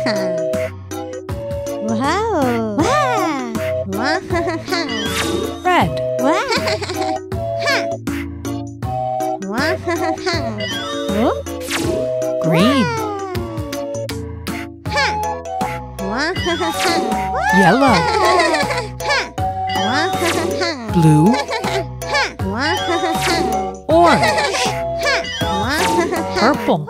Wow. Wow. Red. Wow. Wow. Green. Yellow. Blue. Orange. Purple.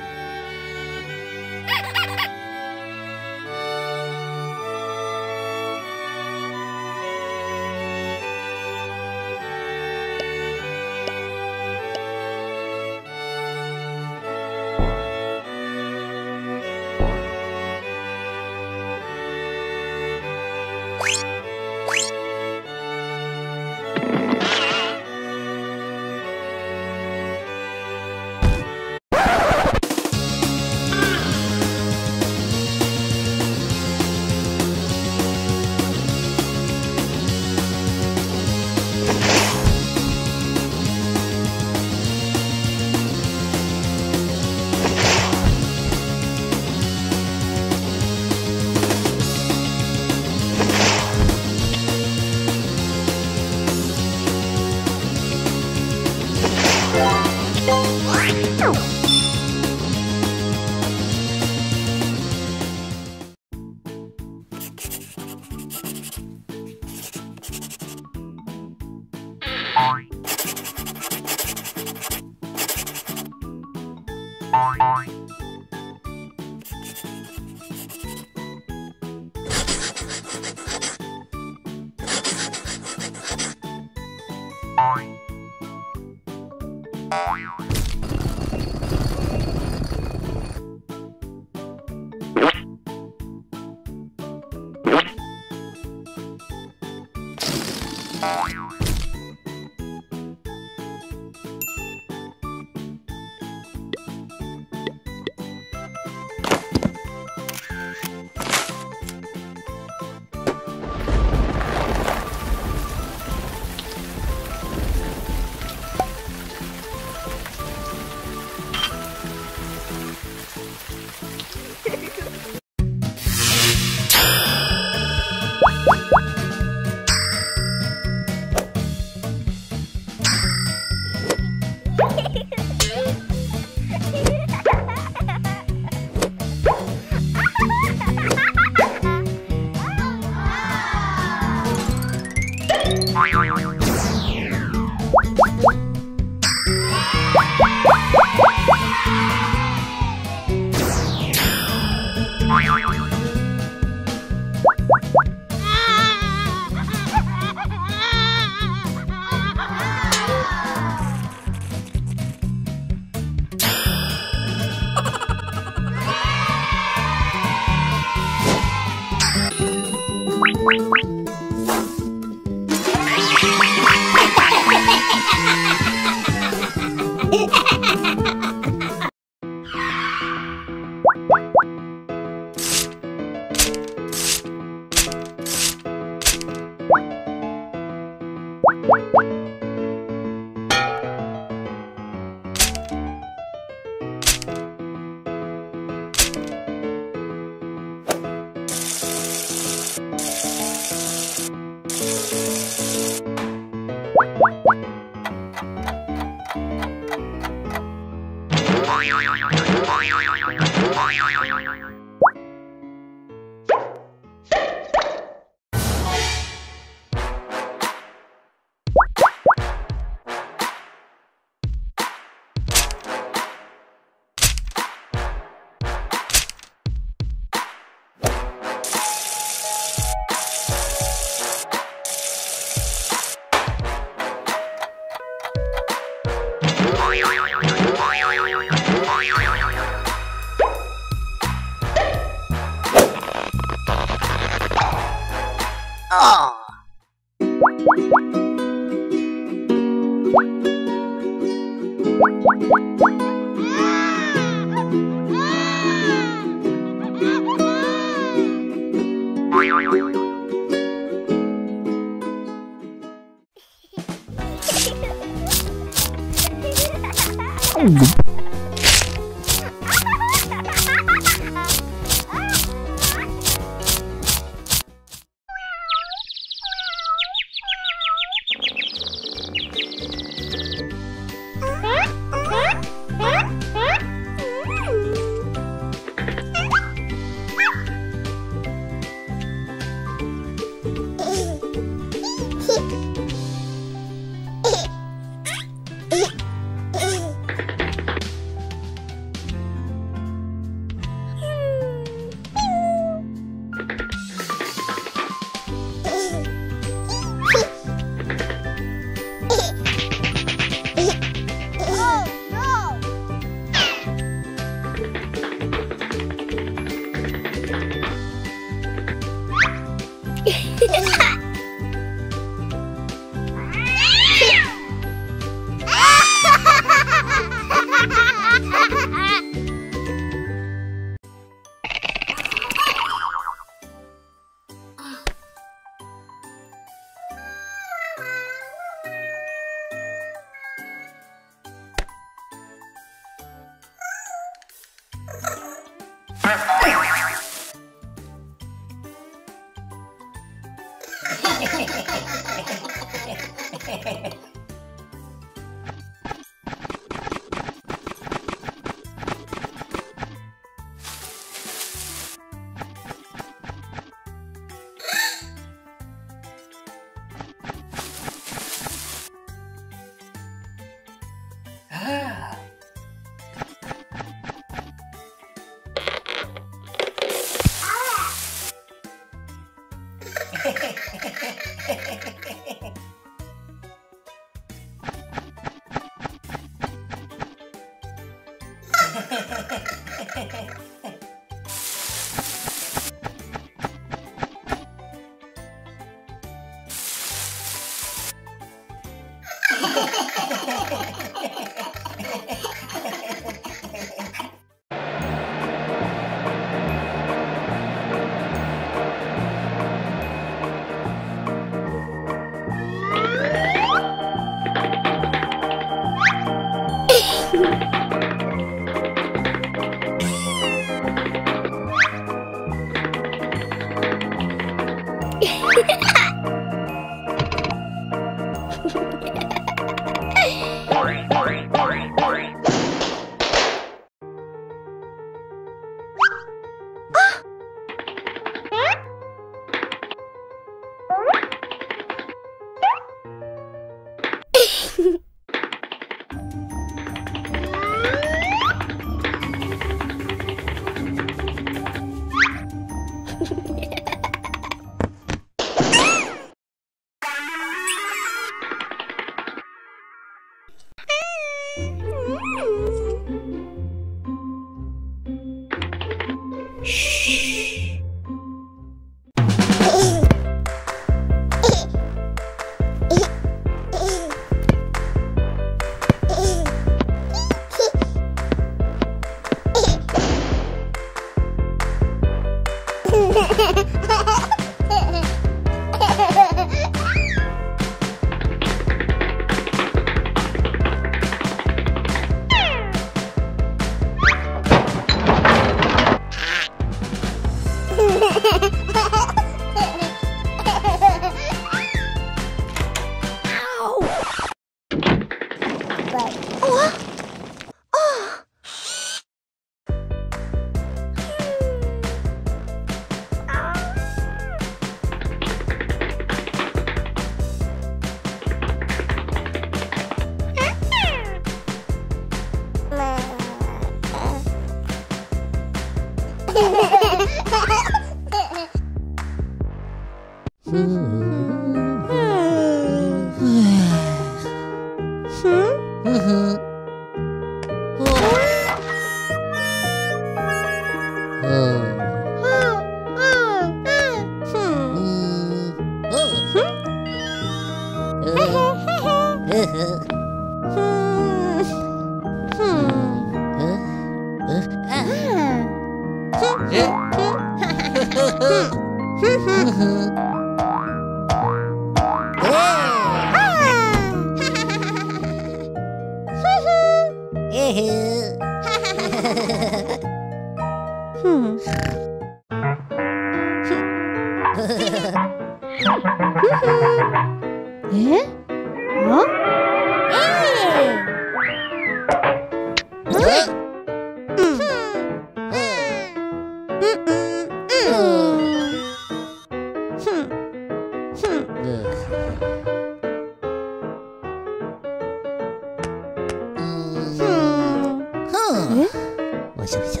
我想想，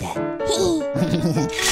对。